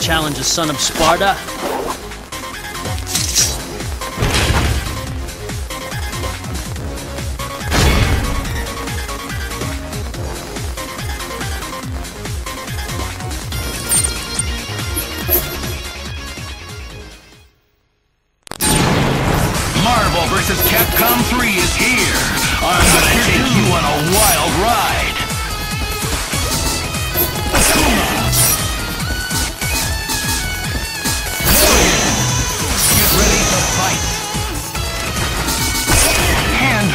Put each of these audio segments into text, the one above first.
Challenge a son of Sparta? Marvel vs. Capcom 3 is here! I'm gonna take you on a wild ride!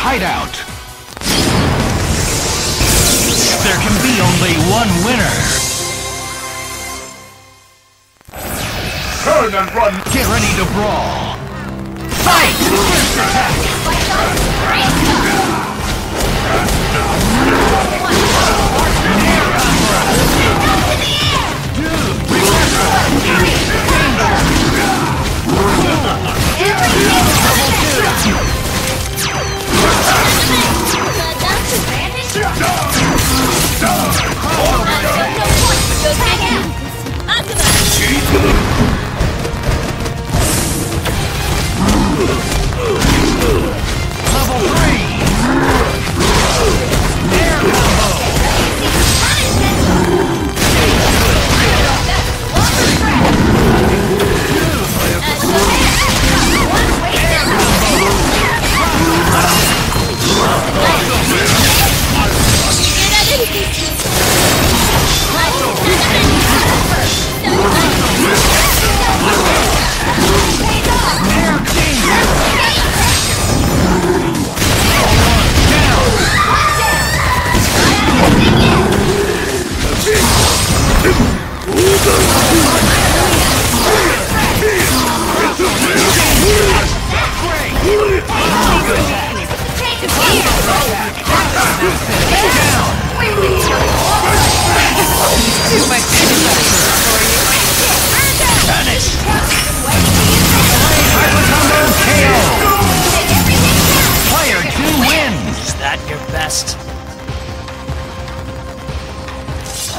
Hideout. There can be only one winner. Turn and run. Get ready to brawl. Fight! First attack.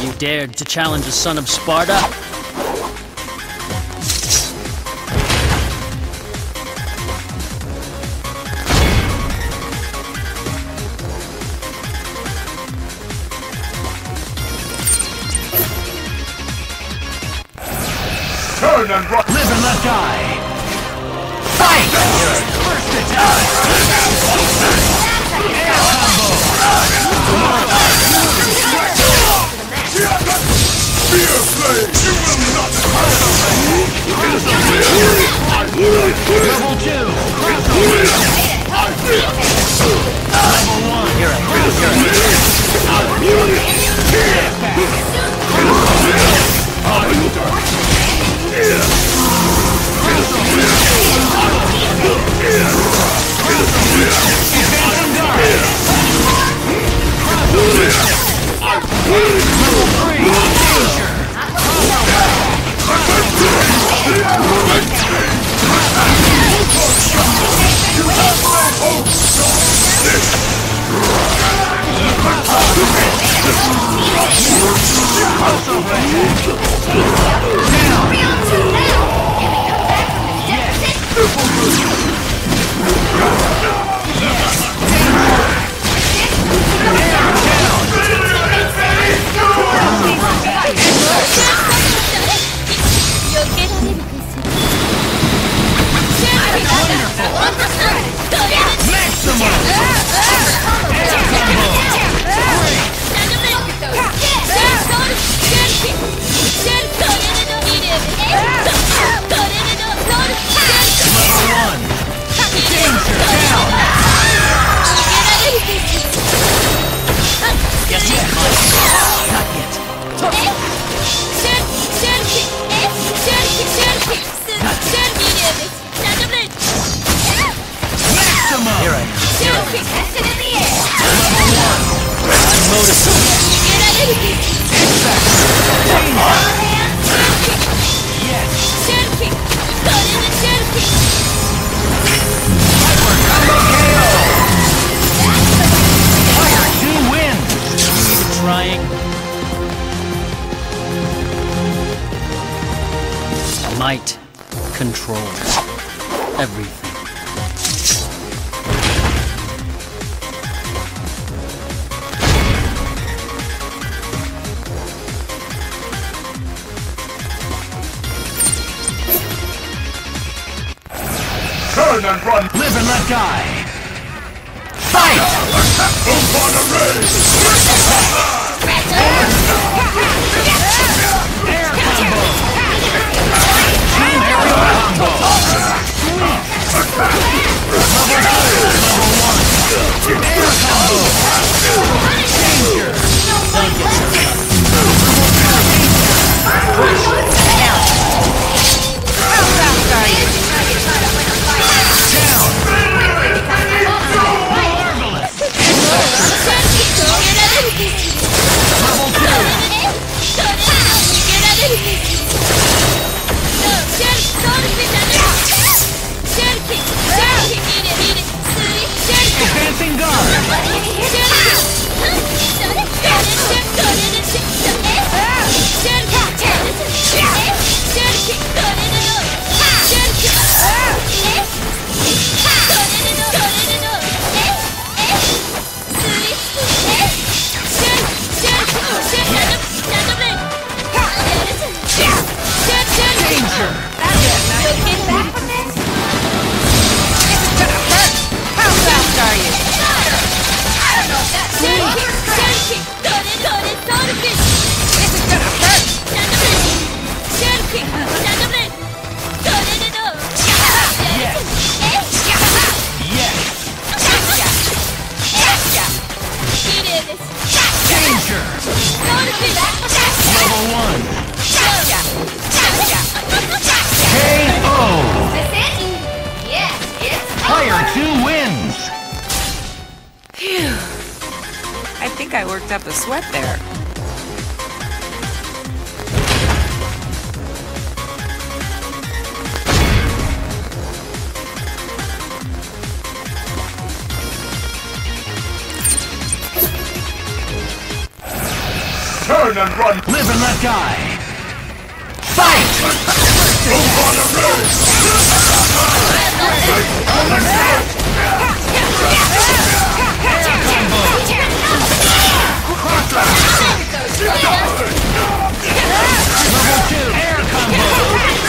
You dared to challenge a son of Sparta? Turn and rock! Live and let die! Fight! You're first to die! Air combo! Fear flame! You will not fight! Level 2! Level 1! You're a Might controls everything. Turn and run! Live and let die! Fight! Air combo! think I worked up a sweat there. Turn and run! Live and let die! Fight! Move on the road! Level 2! Air combo!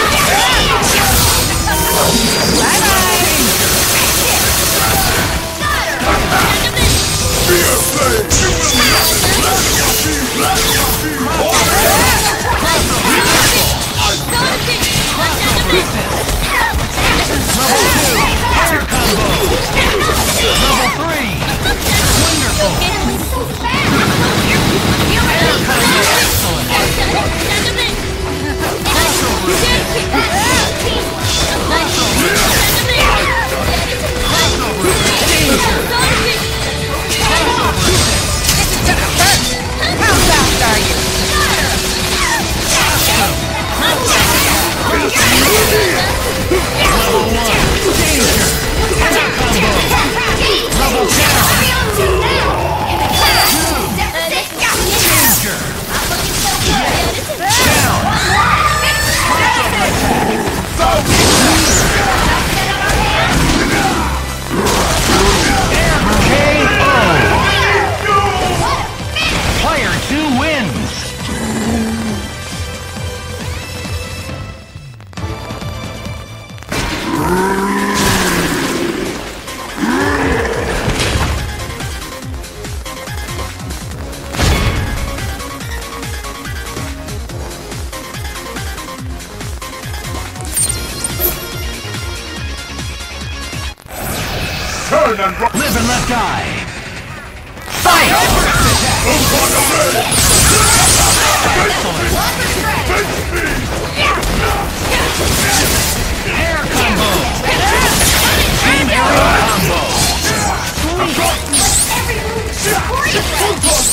Live and let die! Fight! Air combo! Team air combo! Here I go! What are you doing? Turn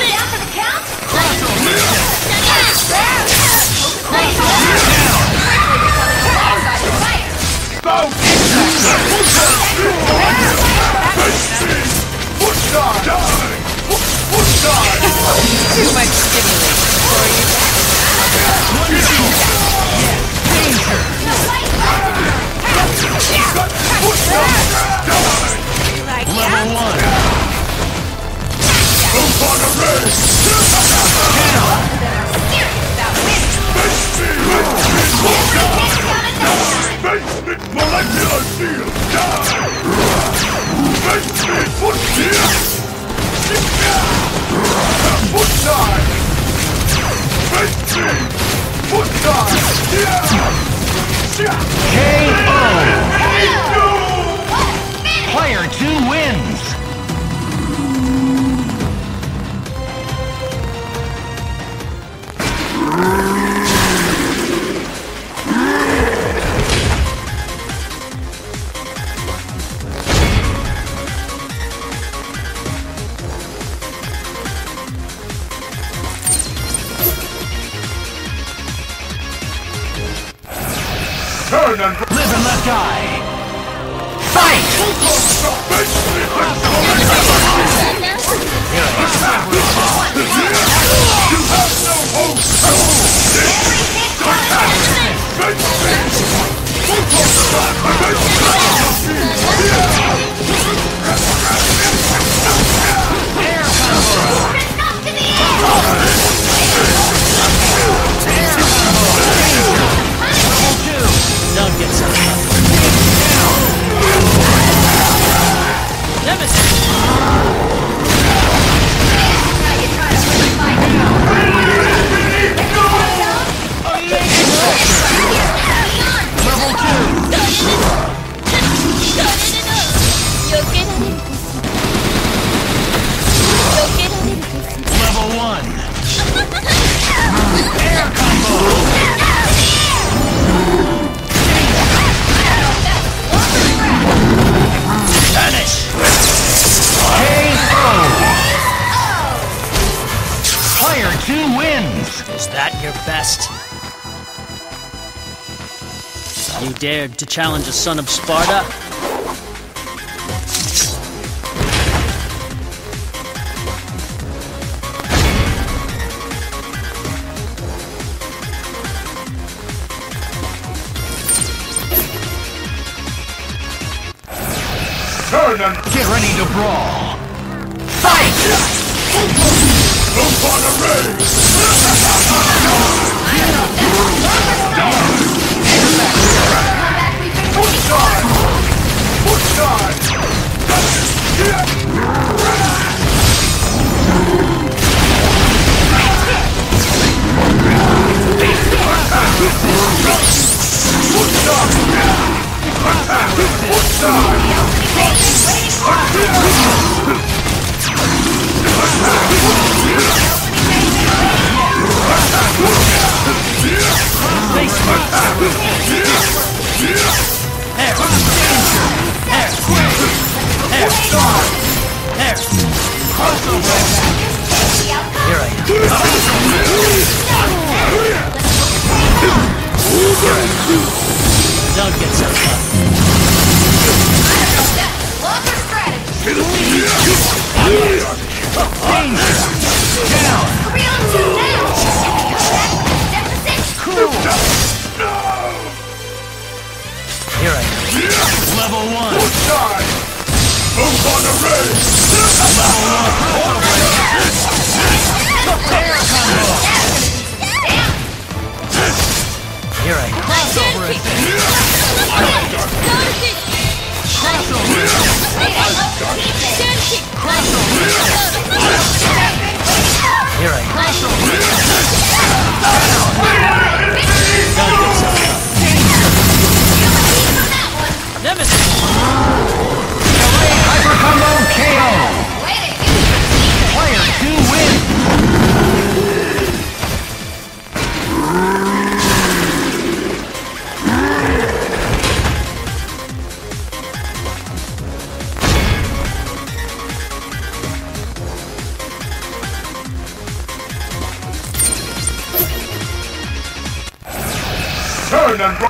it up for the count! Turn and live and let die. Fight! You have no hope. Is that your best? You dared to challenge a son of Sparta? Turn and get ready to brawl! Fight! Don't get so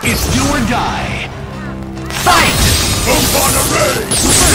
it's do or die. Fight! Dante!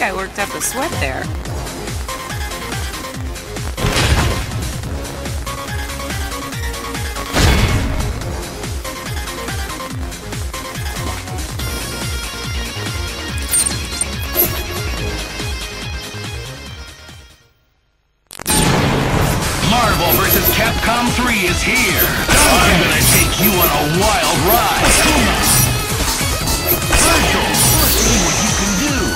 I worked up a sweat there. Marvel vs. Capcom 3 is here. I'm gonna take you on a wild ride. Virgil, see what you can do.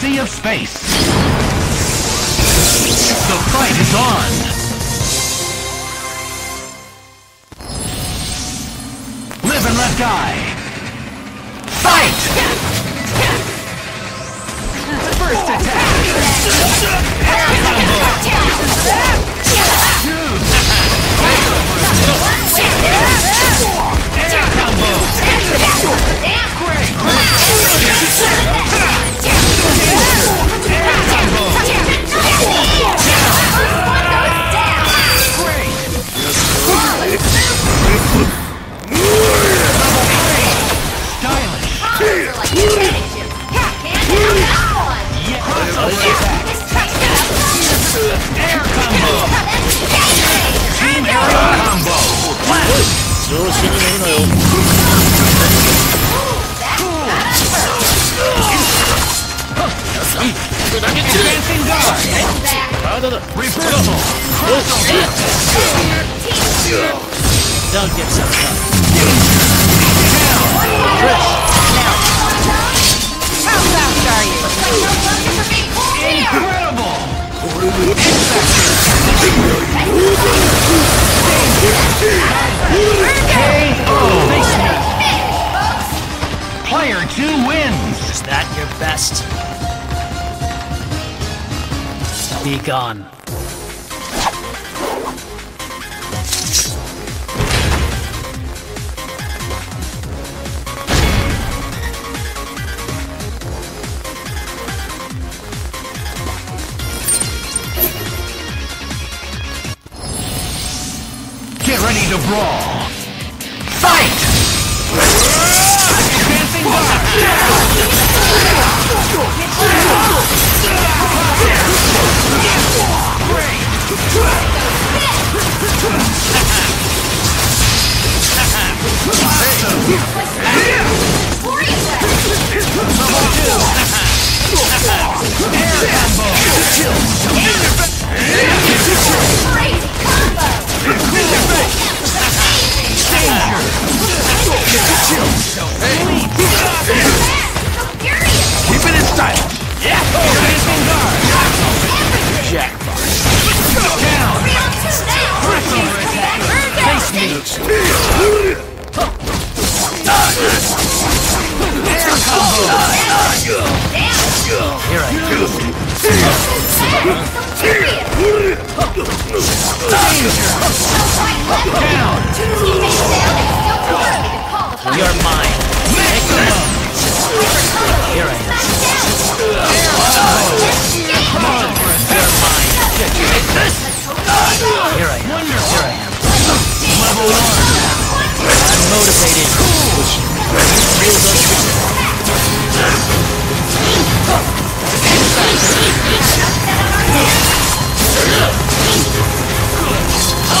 Sea of Space. The fight is on. Live and let die. Fight! First attack. Hair combo. Hair combo. Great. Don't get so tough. Player 2 wins! Is that your best? Be gone. Ready to brawl. Fight! Dancing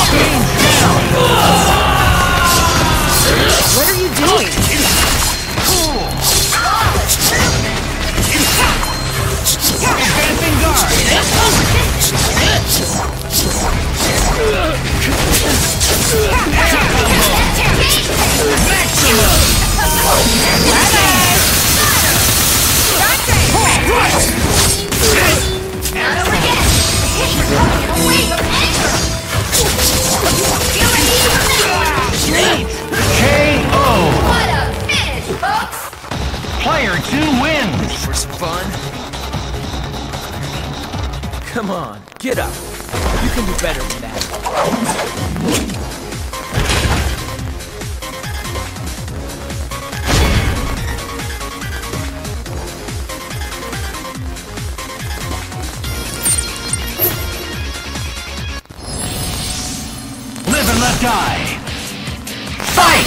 Danger! Player 2 wins! For some fun? Come on, get up! You can do better than that. Die! Fight!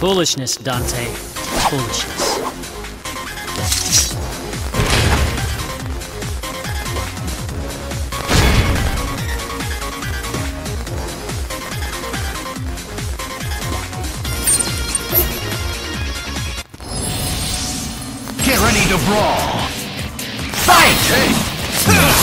Foolishness, Dante. Foolishness. Get ready to brawl. Fight! Level 3!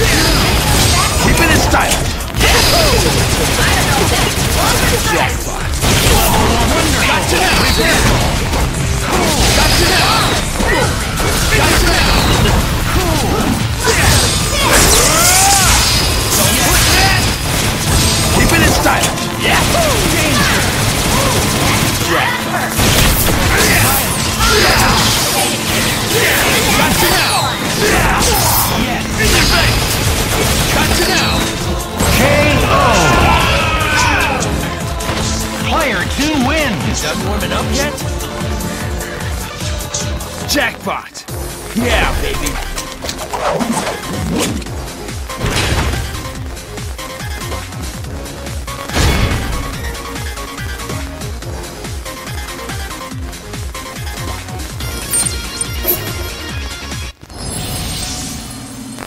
Keep it in style. Keep it in style. Warming up yet? Jackpot! Yeah, baby!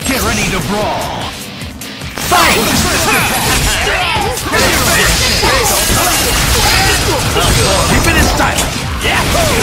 Get ready to brawl! Fight! Keep it in style. Yeah. Keep it in style.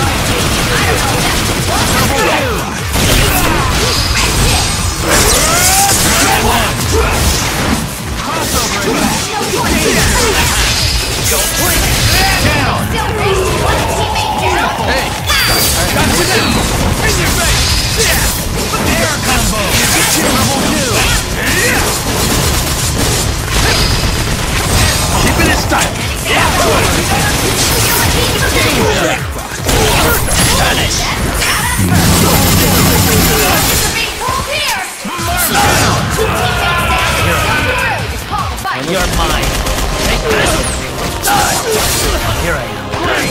You're mine. Here I am.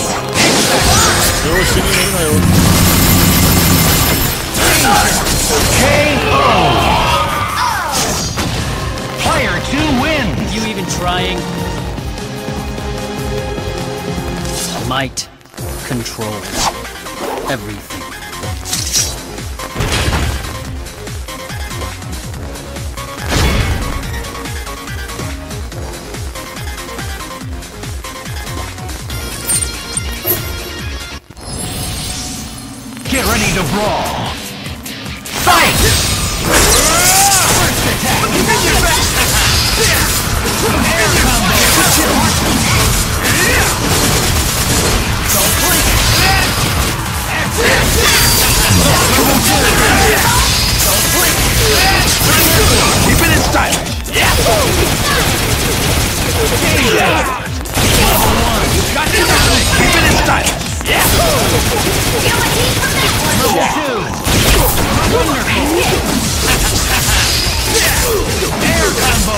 KO! Player 2 wins! You even trying? Might controls everything. Get ready to brawl! Fight! First attack! Air combo! Don't blink! Don't blink! Keep it in style! Keep it in style! Yeah! Air combo! Keep it in style! Yeah! Air combo!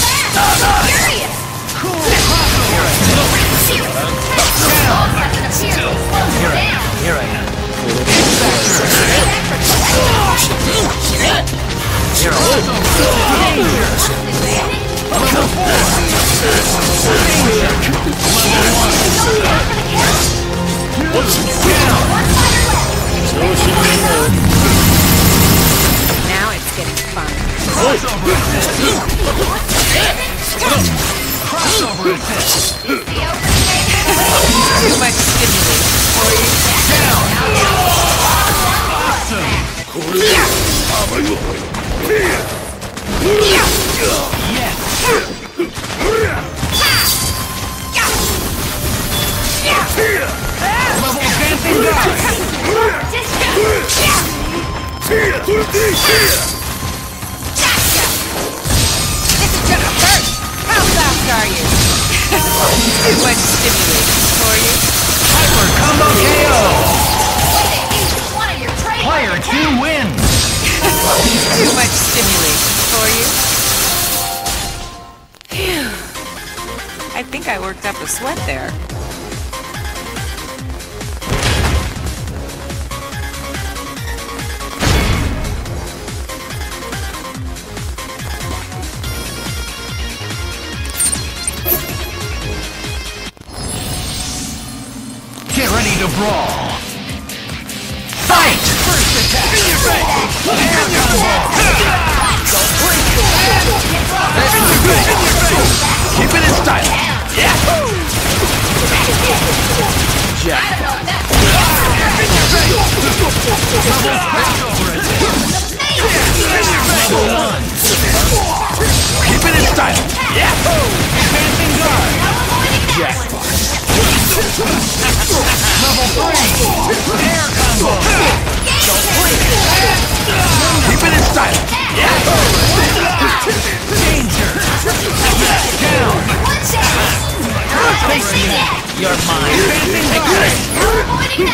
Now it's getting fun. Crossover assist. Too much Too much stimulating for you. Hyper combo KO. worked up a sweat there. Get ready to brawl! Fight! First attack! Get ready! Keep it in style! Yeah! Jack! Keep it in style! Yeah! Advancing guard! Jack! Level 3! Air combo! Keep it in style! Yeah! You're mine. Take this. Level 1.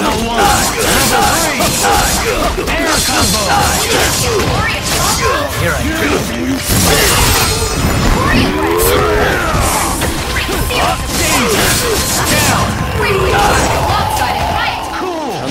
Level 3. Air combo. Here I go. Up. Danger. Down. Cool.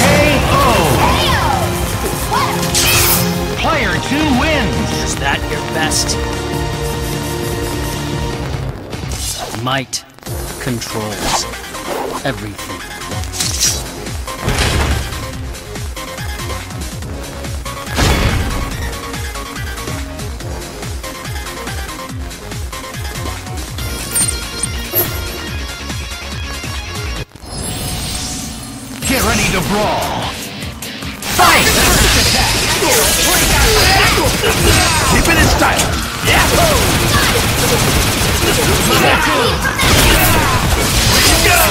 KO. Player 2 wins. Is that your best? Might controls everything. Ready to brawl! Fight! First attack! Keep it in style! Yeah! Keep it in style. Get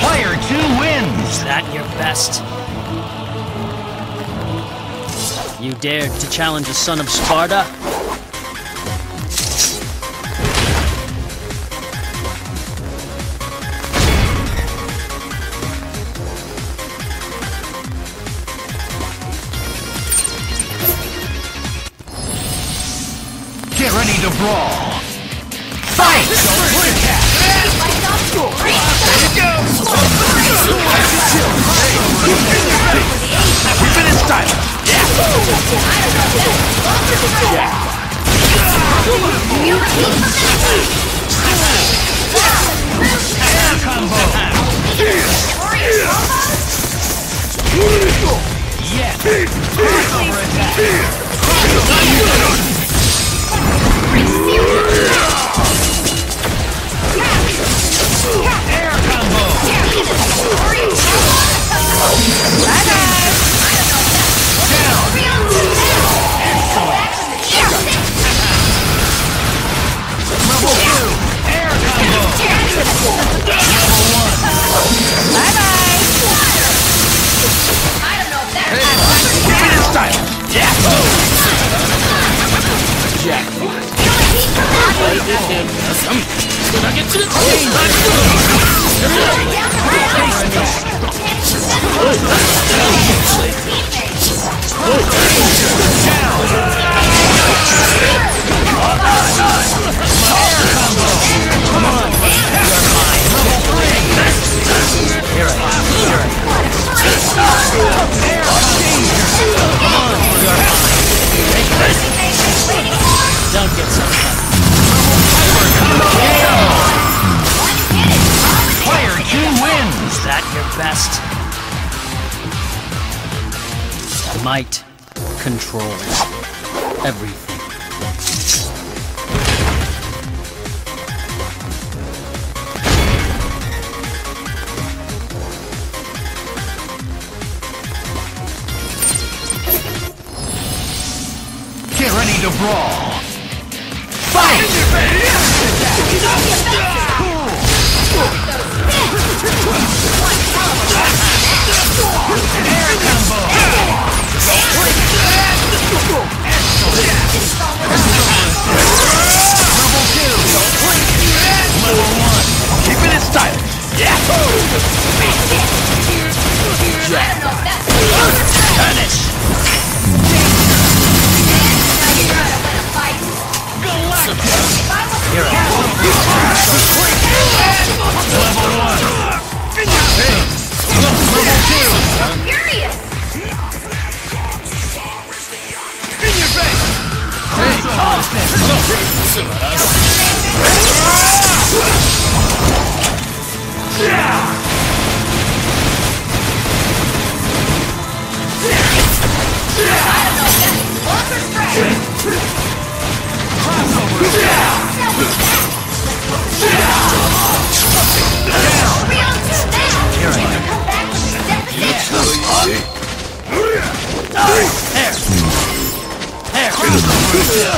Player 2 wins! At your best. You dared to challenge a son of Sparta? Get ready to brawl! Fight! We've been in style! Best. Might controls everything. Get ready to brawl. Fight! Level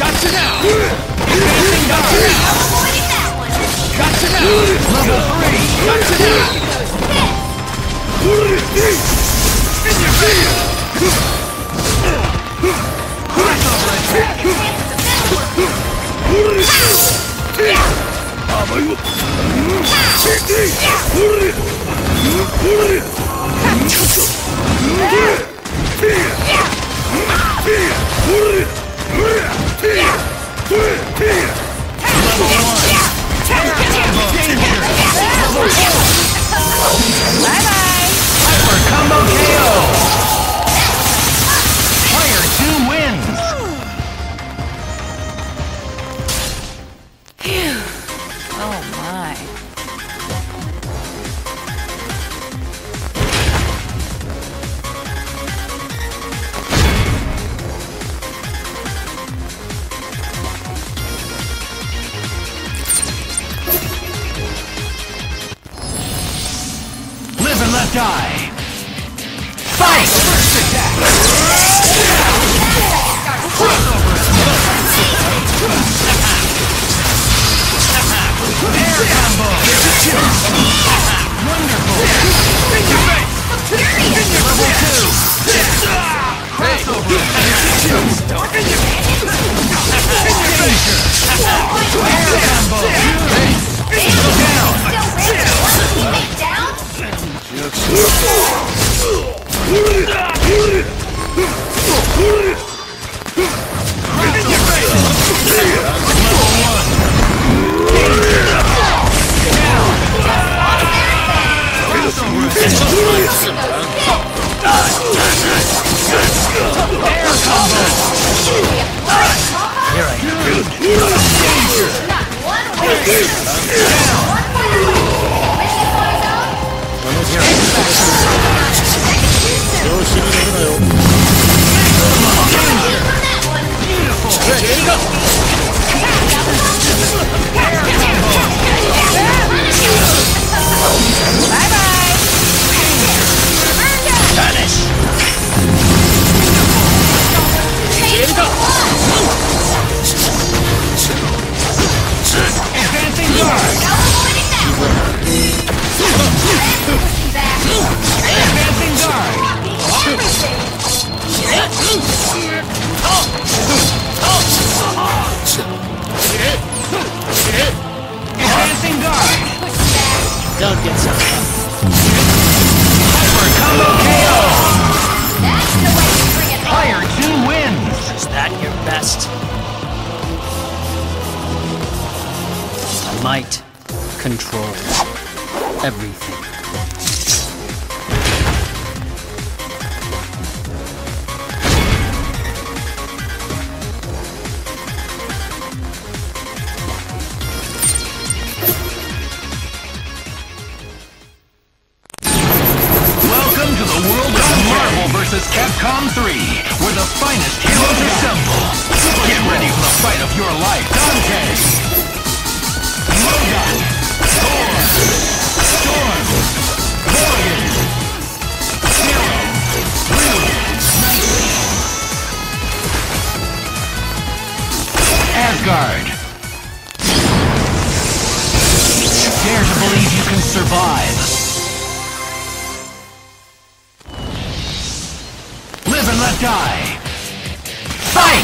Cut it out! not die. Fight! First attack! Air combo! Wonderful! In your face! In your face! Crossover! In your face! In your face! Air combo! Down! Don't get some Hyper Combo KO! That's the way to bring it home! Fire 2 wins! Is that your best? I might control everything. Capcom 3, where the finest heroes assemble. Get ready for the fight of your life, Dante! Logan! Thor! Storm! Morgan! Zero! Blue! Asgard! You dare to believe you can survive! Die! Fight!